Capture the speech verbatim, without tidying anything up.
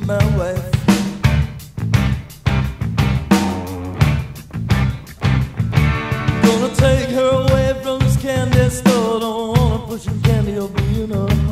be my wife. Gonna take her away from this candy store. Don't wanna push some candy over, you know.